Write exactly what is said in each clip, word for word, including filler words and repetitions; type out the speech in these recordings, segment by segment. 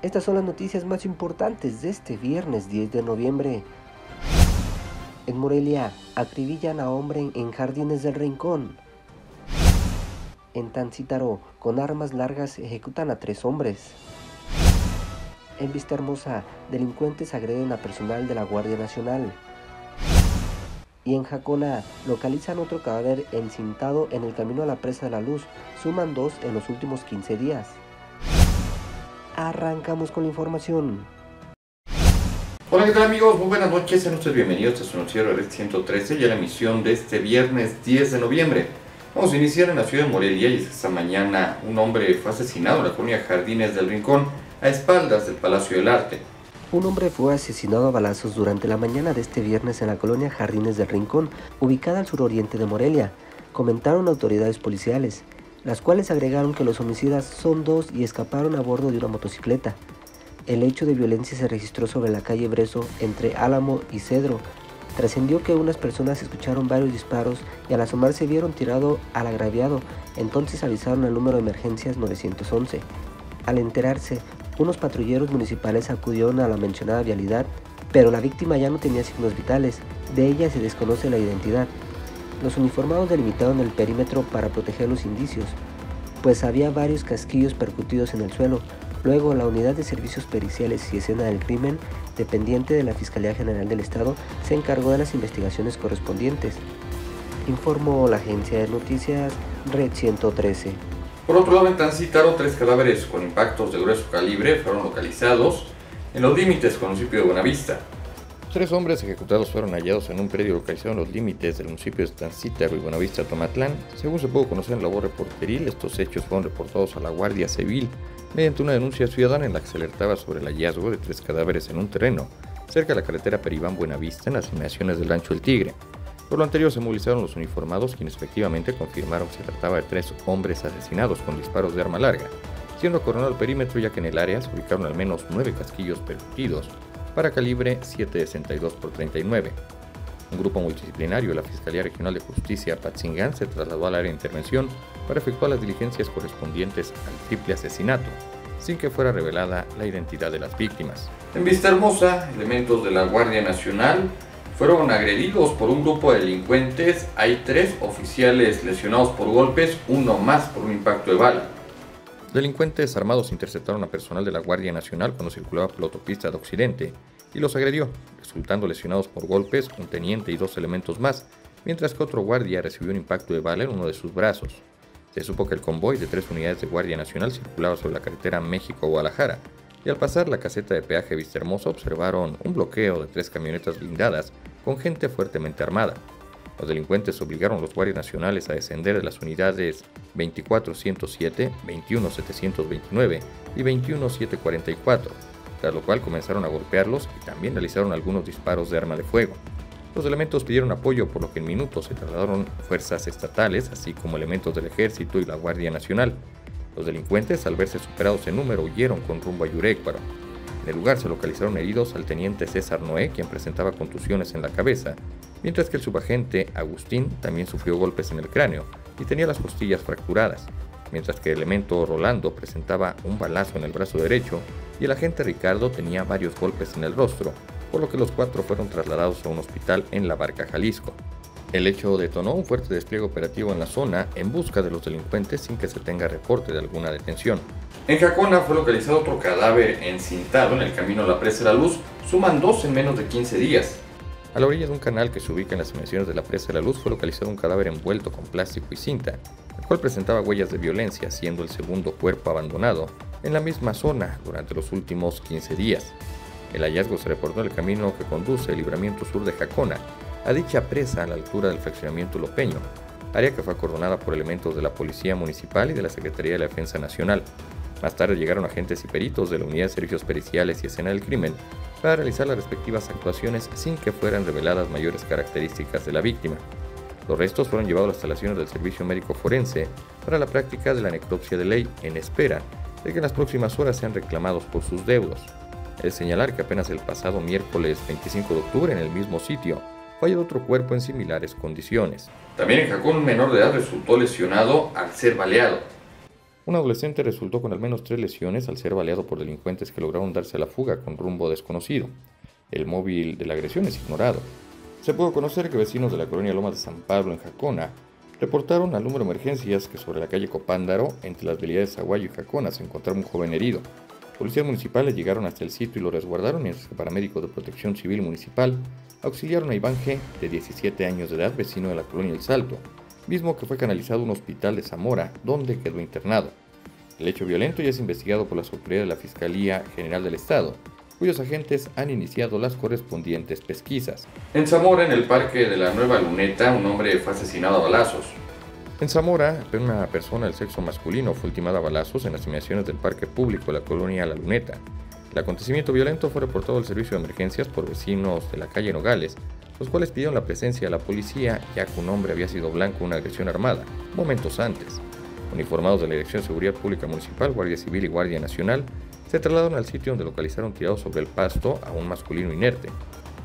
Estas son las noticias más importantes de este viernes diez de noviembre. En Morelia, acribillan a hombre en Jardines del Rincón. En Tancítaro, con armas largas ejecutan a tres hombres. En Vista Hermosa, delincuentes agreden a personal de la Guardia Nacional. Y en Jacona, localizan otro cadáver encintado en el camino a la presa de La Luz, suman dos en los últimos quince días. Arrancamos con la información. Hola, ¿qué tal amigos? Muy buenas noches, sean ustedes bienvenidos a su noticiero Red ciento trece y a la emisión de este viernes diez de noviembre. Vamos a iniciar en la ciudad de Morelia y esta mañana un hombre fue asesinado en la colonia Jardines del Rincón a espaldas del Palacio del Arte. Un hombre fue asesinado a balazos durante la mañana de este viernes en la colonia Jardines del Rincón, ubicada al suroriente de Morelia, comentaron autoridades policiales, las cuales agregaron que los homicidas son dos y escaparon a bordo de una motocicleta. El hecho de violencia se registró sobre la calle Brezo, entre Álamo y Cedro. Trascendió que unas personas escucharon varios disparos y al asomarse vieron tirado al agraviado, entonces avisaron al número de emergencias nueve once. Al enterarse, unos patrulleros municipales acudieron a la mencionada vialidad, pero la víctima ya no tenía signos vitales, de ella se desconoce la identidad. Los uniformados delimitaron el perímetro para proteger los indicios, pues había varios casquillos percutidos en el suelo. Luego, la Unidad de Servicios Periciales y Escena del Crimen, dependiente de la Fiscalía General del Estado, se encargó de las investigaciones correspondientes, informó la agencia de noticias Red ciento trece. Por otro lado, en Tancítaro, tres cadáveres con impactos de grueso calibre fueron localizados en los límites con el municipio de Buenavista. Tres hombres ejecutados fueron hallados en un predio localizado en los límites del municipio de Tancítaro y Buenavista, Tomatlán. Según se pudo conocer en labor reporteril, estos hechos fueron reportados a la Guardia Civil mediante una denuncia ciudadana en la que se alertaba sobre el hallazgo de tres cadáveres en un terreno cerca de la carretera Peribán-Buenavista en las inmediaciones del Rancho El Tigre. Por lo anterior se movilizaron los uniformados, quienes efectivamente confirmaron que se trataba de tres hombres asesinados con disparos de arma larga, siendo coronado el perímetro ya que en el área se ubicaron al menos nueve casquillos percutidos para calibre siete sesenta y dos por treinta y nueve. Un grupo multidisciplinario de la Fiscalía Regional de Justicia Apatzingán se trasladó al área de intervención para efectuar las diligencias correspondientes al triple asesinato, sin que fuera revelada la identidad de las víctimas. En Vista Hermosa, elementos de la Guardia Nacional fueron agredidos por un grupo de delincuentes. Hay tres oficiales lesionados por golpes, uno más por un impacto de bala. Delincuentes armados interceptaron a personal de la Guardia Nacional cuando circulaba por la autopista de Occidente y los agredió, resultando lesionados por golpes un teniente y dos elementos más, mientras que otro guardia recibió un impacto de bala en uno de sus brazos. Se supo que el convoy de tres unidades de Guardia Nacional circulaba sobre la carretera México-Guadalajara y al pasar la caseta de peaje Vista Hermosa observaron un bloqueo de tres camionetas blindadas con gente fuertemente armada. Los delincuentes obligaron a los guardias nacionales a descender de las unidades veinticuatro ciento siete, veintiuno setecientos veintinueve y veintiuno setecientos cuarenta y cuatro, tras lo cual comenzaron a golpearlos y también realizaron algunos disparos de arma de fuego. Los elementos pidieron apoyo, por lo que en minutos se trasladaron fuerzas estatales, así como elementos del Ejército y la Guardia Nacional. Los delincuentes, al verse superados en número, huyeron con rumbo a Yurecuaro. En el lugar se localizaron heridos al teniente César Noé, quien presentaba contusiones en la cabeza, mientras que el subagente Agustín también sufrió golpes en el cráneo y tenía las costillas fracturadas, mientras que el elemento Rolando presentaba un balazo en el brazo derecho y el agente Ricardo tenía varios golpes en el rostro, por lo que los cuatro fueron trasladados a un hospital en La Barca, Jalisco. El hecho detonó un fuerte despliegue operativo en la zona en busca de los delincuentes sin que se tenga reporte de alguna detención. En Jacona fue localizado otro cadáver encintado en el camino a la presa de La Luz, suman dos en menos de quince días. A la orilla de un canal que se ubica en las inmediaciones de la presa de La Luz fue localizado un cadáver envuelto con plástico y cinta, el cual presentaba huellas de violencia, siendo el segundo cuerpo abandonado en la misma zona durante los últimos quince días. El hallazgo se reportó en el camino que conduce el libramiento sur de Jacona a dicha presa a la altura del fraccionamiento Lopeño, área que fue acordonada por elementos de la Policía Municipal y de la Secretaría de la Defensa Nacional. Más tarde llegaron agentes y peritos de la Unidad de Servicios Periciales y Escena del Crimen para realizar las respectivas actuaciones sin que fueran reveladas mayores características de la víctima. Los restos fueron llevados a las instalaciones del Servicio Médico Forense para la práctica de la necropsia de ley en espera de que en las próximas horas sean reclamados por sus deudos. Es señalar que apenas el pasado miércoles veinticinco de octubre en el mismo sitio fue hallado otro cuerpo en similares condiciones. También en Jacón un menor de edad resultó lesionado al ser baleado. Un adolescente resultó con al menos tres lesiones al ser baleado por delincuentes que lograron darse a la fuga con rumbo desconocido. El móvil de la agresión es ignorado. Se pudo conocer que vecinos de la colonia Lomas de San Pablo en Jacona reportaron al número de emergencias que sobre la calle Copándaro, entre las vialidades Aguayo y Jacona, se encontraba un joven herido. Policías municipales llegaron hasta el sitio y lo resguardaron, mientras que paramédicos de Protección Civil Municipal auxiliaron a Iván G., de diecisiete años de edad, vecino de la colonia El Salto, mismo que fue canalizado a un hospital de Zamora, donde quedó internado. El hecho violento ya es investigado por las autoridades de la Fiscalía General del Estado, cuyos agentes han iniciado las correspondientes pesquisas. En Zamora, en el parque de la Nueva Luneta, un hombre fue asesinado a balazos. En Zamora, una persona del sexo masculino fue ultimada a balazos en las inmediaciones del parque público de la colonia La Luneta. El acontecimiento violento fue reportado al servicio de emergencias por vecinos de la calle Nogales, los cuales pidieron la presencia de la policía, ya que un hombre había sido blanco de una agresión armada momentos antes. Uniformados de la Dirección de Seguridad Pública Municipal, Guardia Civil y Guardia Nacional se trasladaron al sitio donde localizaron tirado sobre el pasto a un masculino inerte.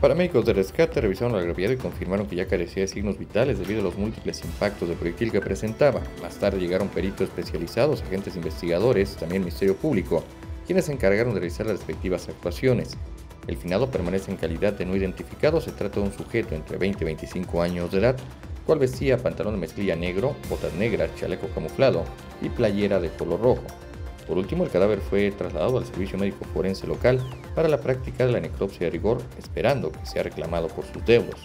Paramédicos de rescate revisaron al agraviado y confirmaron que ya carecía de signos vitales debido a los múltiples impactos de proyectil que presentaba. Más tarde llegaron peritos especializados, agentes investigadores, también Ministerio Público, quienes se encargaron de realizar las respectivas actuaciones. El finado permanece en calidad de no identificado. Se trata de un sujeto entre veinte y veinticinco años de edad, cual vestía pantalón de mezclilla negro, botas negras, chaleco camuflado y playera de color rojo. Por último, el cadáver fue trasladado al Servicio Médico Forense Local para la práctica de la necropsia de rigor, esperando que sea reclamado por sus deudos.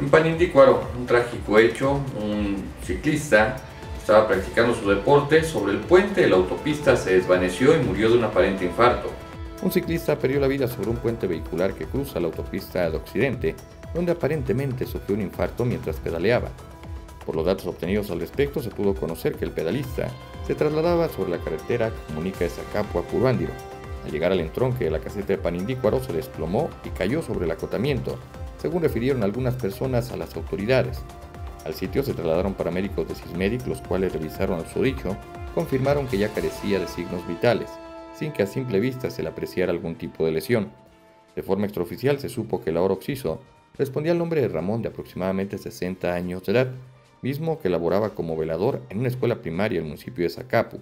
En Panindícuaro, un trágico hecho, un ciclista estaba practicando su deporte, sobre el puente de la autopista se desvaneció y murió de un aparente infarto. Un ciclista perdió la vida sobre un puente vehicular que cruza la autopista de Occidente, donde aparentemente sufrió un infarto mientras pedaleaba. Por los datos obtenidos al respecto, se pudo conocer que el pedalista se trasladaba sobre la carretera que comunica Zacapu a Curbándiro. Al llegar al entronque de la caseta de Panindícuaro, se desplomó y cayó sobre el acotamiento, según refirieron algunas personas a las autoridades. Al sitio se trasladaron paramédicos de Sismedic, los cuales revisaron al susodicho, confirmaron que ya carecía de signos vitales, sin que a simple vista se le apreciara algún tipo de lesión. De forma extraoficial se supo que el ahora occiso respondía al nombre de Ramón, de aproximadamente sesenta años de edad, mismo que laboraba como velador en una escuela primaria del municipio de Zacapu.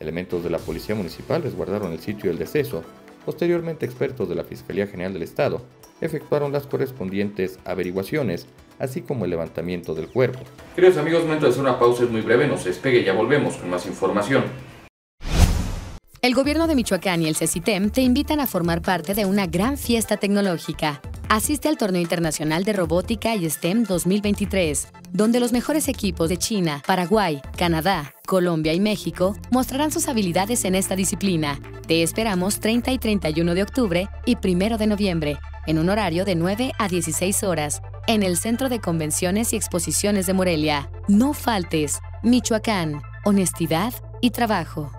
Elementos de la Policía Municipal resguardaron el sitio del deceso. Posteriormente, expertos de la Fiscalía General del Estado efectuaron las correspondientes averiguaciones, así como el levantamiento del cuerpo. Queridos amigos, mientras una pausa es muy breve, no se despegue, ya volvemos con más información. El Gobierno de Michoacán y el CECyTEM te invitan a formar parte de una gran fiesta tecnológica. Asiste al Torneo Internacional de Robótica y STEM dos mil veintitrés, donde los mejores equipos de China, Paraguay, Canadá, Colombia y México mostrarán sus habilidades en esta disciplina. Te esperamos treinta y treinta y uno de octubre y primero de noviembre, en un horario de nueve a dieciséis horas, en el Centro de Convenciones y Exposiciones de Morelia. No faltes. Michoacán, honestidad y trabajo.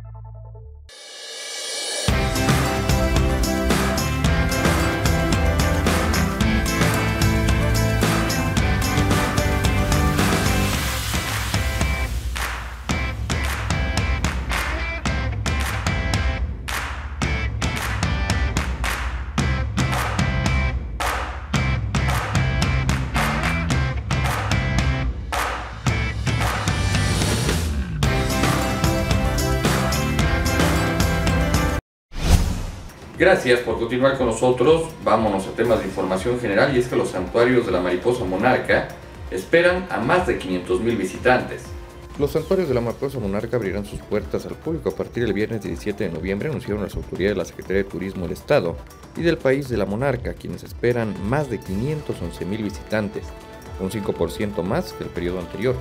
Gracias por continuar con nosotros. Vámonos a temas de información general, y es que los santuarios de la Mariposa Monarca esperan a más de quinientos mil visitantes. Los santuarios de la Mariposa Monarca abrirán sus puertas al público a partir del viernes diecisiete de noviembre, anunciaron las autoridades de la Secretaría de Turismo del Estado y del país de la Monarca, quienes esperan más de quinientos once mil visitantes, un cinco por ciento más que el periodo anterior.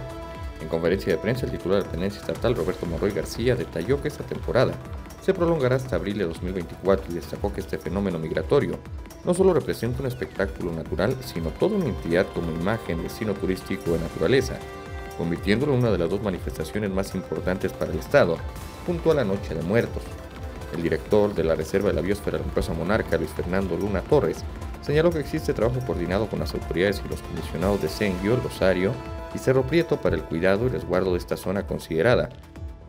En conferencia de prensa, el titular de la Tenencia Estatal, Roberto Monroy García, detalló que esta temporada se prolongará hasta abril de dos mil veinticuatro y destacó que este fenómeno migratorio no solo representa un espectáculo natural, sino toda una entidad como imagen, destino turístico de naturaleza, convirtiéndolo en una de las dos manifestaciones más importantes para el Estado, junto a la Noche de Muertos. El director de la Reserva de la Biósfera de la Mariposa Monarca, Luis Fernando Luna Torres, señaló que existe trabajo coordinado con las autoridades y los comisionados de Senguio, Rosario y Cerro Prieto para el cuidado y resguardo de esta zona considerada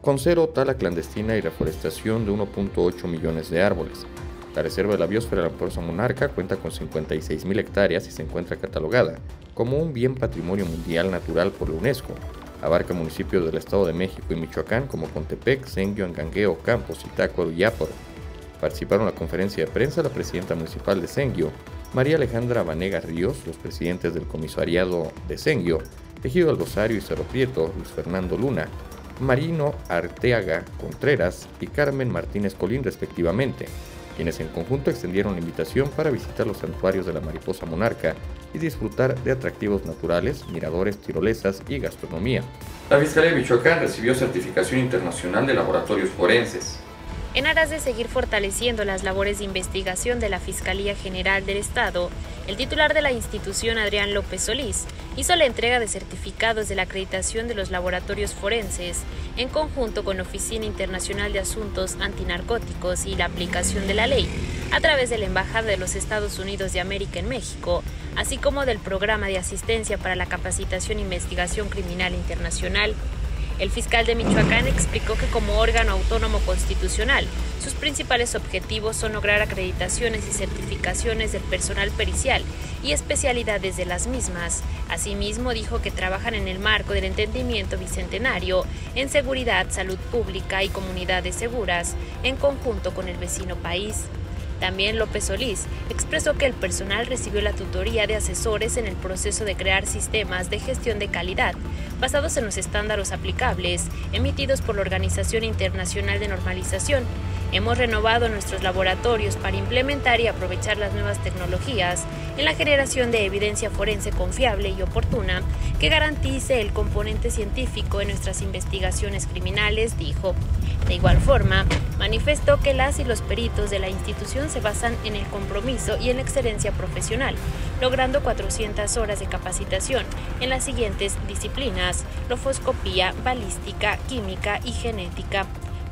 con cero tala clandestina y reforestación de uno punto ocho millones de árboles. La Reserva de la Biosfera de la Mariposa Monarca cuenta con cincuenta y seis mil hectáreas y se encuentra catalogada como un bien patrimonio mundial natural por la UNESCO. Abarca municipios del Estado de México y Michoacán como Contepec, Zenguio, Angangueo, Campos, Itácuaro y Aparo. Participaron en la conferencia de prensa la presidenta municipal de Zenguio, María Alejandra Vanegas Ríos, los presidentes del comisariado de Zenguio, Ejido Algozario y Cerro Prieto, Luis Fernando Luna, Marino Arteaga Contreras y Carmen Martínez Colín respectivamente, quienes en conjunto extendieron la invitación para visitar los santuarios de la Mariposa Monarca y disfrutar de atractivos naturales, miradores, tirolesas y gastronomía. La Fiscalía de Michoacán recibió certificación internacional de laboratorios forenses. En aras de seguir fortaleciendo las labores de investigación de la Fiscalía General del Estado, el titular de la institución, Adrián López Solís, hizo la entrega de certificados de la acreditación de los laboratorios forenses en conjunto con la Oficina Internacional de Asuntos Antinarcóticos y la aplicación de la ley, a través de la Embajada de los Estados Unidos de América en México, así como del Programa de Asistencia para la Capacitación e Investigación Criminal Internacional. El fiscal de Michoacán explicó que como órgano autónomo constitucional, sus principales objetivos son lograr acreditaciones y certificaciones del personal pericial y especialidades de las mismas. Asimismo, dijo que trabajan en el marco del entendimiento bicentenario, en seguridad, salud pública y comunidades seguras, en conjunto con el vecino país. También López Solís expresó que el personal recibió la tutoría de asesores en el proceso de crear sistemas de gestión de calidad basados en los estándares aplicables emitidos por la Organización Internacional de Normalización. Hemos renovado nuestros laboratorios para implementar y aprovechar las nuevas tecnologías en la generación de evidencia forense confiable y oportuna que garantice el componente científico en nuestras investigaciones criminales, dijo. De igual forma, manifestó que las y los peritos de la institución se basan en el compromiso y en la excelencia profesional, logrando cuatrocientas horas de capacitación en las siguientes disciplinas: lofoscopía, balística, química y genética.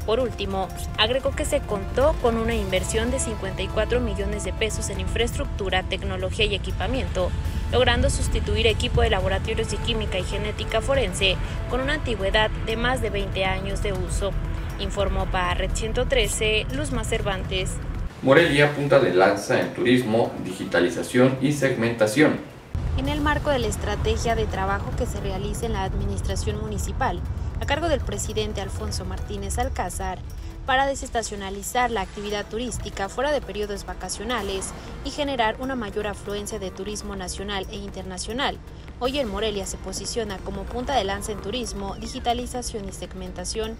Por último, agregó que se contó con una inversión de cincuenta y cuatro millones de pesos en infraestructura, tecnología y equipamiento, logrando sustituir equipo de laboratorios de química y genética forense con una antigüedad de más de veinte años de uso. Informó para Red ciento trece, Luzma Cervantes. Morelia, punta de lanza en turismo, digitalización y segmentación. En el marco de la estrategia de trabajo que se realiza en la administración municipal, a cargo del presidente Alfonso Martínez Alcázar, para desestacionalizar la actividad turística fuera de periodos vacacionales y generar una mayor afluencia de turismo nacional e internacional, hoy en Morelia se posiciona como punta de lanza en turismo, digitalización y segmentación.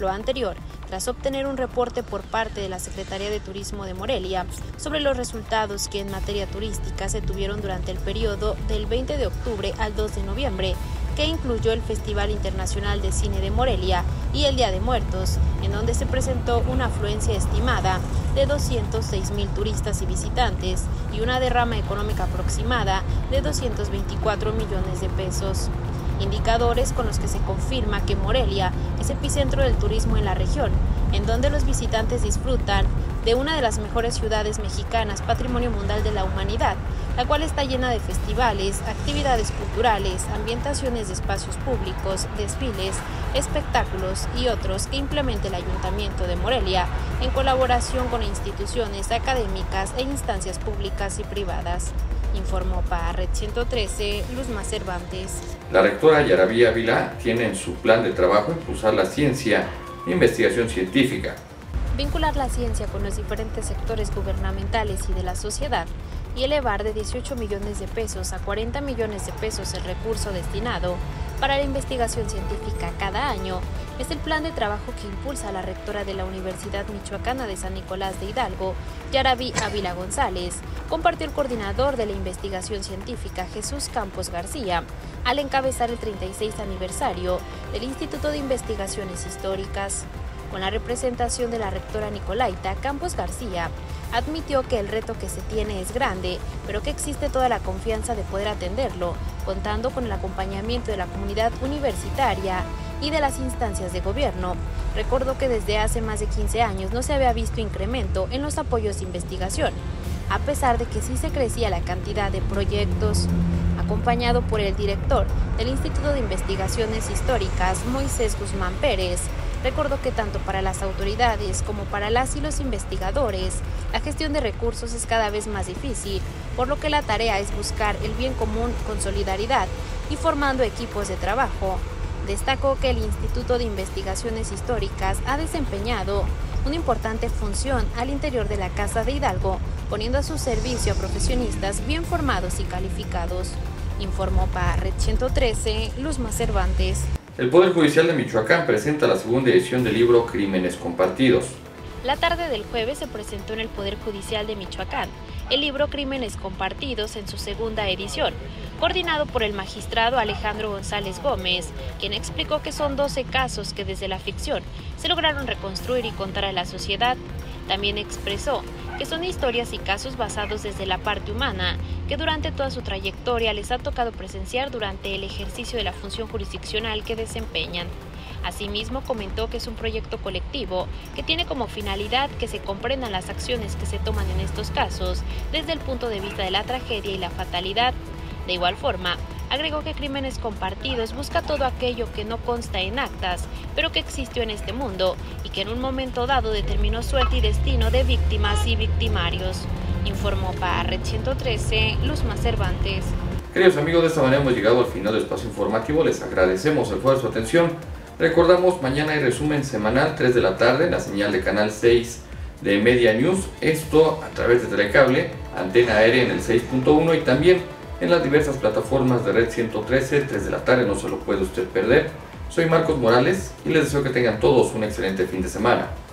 Lo anterior, tras obtener un reporte por parte de la Secretaría de Turismo de Morelia sobre los resultados que en materia turística se tuvieron durante el periodo del veinte de octubre al dos de noviembre, que incluyó el Festival Internacional de Cine de Morelia y el Día de Muertos, en donde se presentó una afluencia estimada de doscientos seis mil turistas y visitantes y una derrama económica aproximada de doscientos veinticuatro millones de pesos. Indicadores con los que se confirma que Morelia es epicentro del turismo en la región, en donde los visitantes disfrutan de una de las mejores ciudades mexicanas, Patrimonio Mundial de la Humanidad, la cual está llena de festivales, actividades culturales, ambientaciones de espacios públicos, desfiles, espectáculos y otros que implementa el Ayuntamiento de Morelia en colaboración con instituciones académicas e instancias públicas y privadas. Informó para Red ciento trece, Luzma Cervantes. La rectora Yaraví Ávila tiene en su plan de trabajo impulsar la ciencia e investigación científica. Vincular la ciencia con los diferentes sectores gubernamentales y de la sociedad y elevar de dieciocho millones de pesos a cuarenta millones de pesos el recurso destinado para la investigación científica cada año es el plan de trabajo que impulsa la rectora de la Universidad Michoacana de San Nicolás de Hidalgo, Yaraví Ávila González, compartió el coordinador de la investigación científica Jesús Campos García al encabezar el treinta y seis aniversario del Instituto de Investigaciones Históricas. Con la representación de la rectora Nicolaita, Campos García admitió que el reto que se tiene es grande, pero que existe toda la confianza de poder atenderlo, contando con el acompañamiento de la comunidad universitaria y de las instancias de gobierno. Recordó que desde hace más de quince años no se había visto incremento en los apoyos de investigación, a pesar de que sí se crecía la cantidad de proyectos. Acompañado por el director del Instituto de Investigaciones Históricas, Moisés Guzmán Pérez, recordó que tanto para las autoridades como para las y los investigadores, la gestión de recursos es cada vez más difícil, por lo que la tarea es buscar el bien común con solidaridad y formando equipos de trabajo. Destacó que el Instituto de Investigaciones Históricas ha desempeñado una importante función al interior de la Casa de Hidalgo, poniendo a su servicio a profesionistas bien formados y calificados. Informó para Red ciento trece, Luzma Cervantes. El Poder Judicial de Michoacán presenta la segunda edición del libro Crímenes Compartidos. La tarde del jueves se presentó en el Poder Judicial de Michoacán el libro Crímenes Compartidos en su segunda edición, coordinado por el magistrado Alejandro González Gómez, quien explicó que son doce casos que desde la ficción se lograron reconstruir y contar a la sociedad. También expresó que son historias y casos basados desde la parte humana que durante toda su trayectoria les ha tocado presenciar durante el ejercicio de la función jurisdiccional que desempeñan. Asimismo, comentó que es un proyecto colectivo que tiene como finalidad que se comprendan las acciones que se toman en estos casos desde el punto de vista de la tragedia y la fatalidad. De igual forma, agregó que Crímenes Compartidos busca todo aquello que no consta en actas, pero que existió en este mundo y que en un momento dado determinó suerte y destino de víctimas y victimarios. Informó para Red ciento trece, Luzma Cervantes. Queridos amigos, de esta manera hemos llegado al final del espacio informativo. Les agradecemos el favor de su atención. Recordamos, mañana hay resumen semanal, tres de la tarde, en la señal de Canal seis de Media News. Esto a través de Telecable, Antena Aérea en el seis punto uno y también en las diversas plataformas de Red ciento trece, tres de la tarde, no se lo puede usted perder. Soy Marcos Morales y les deseo que tengan todos un excelente fin de semana.